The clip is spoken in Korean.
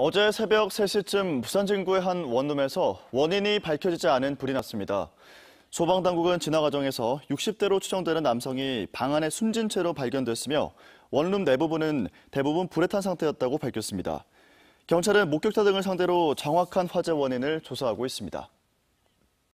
어제 새벽 3시쯤 부산 진구의 한 원룸에서 원인이 밝혀지지 않은 불이 났습니다. 소방당국은 진화 과정에서 60대로 추정되는 남성이 방 안에 숨진 채로 발견됐으며 원룸 내부분은 대부분 불에 탄 상태였다고 밝혔습니다. 경찰은 목격자 등을 상대로 정확한 화재 원인을 조사하고 있습니다.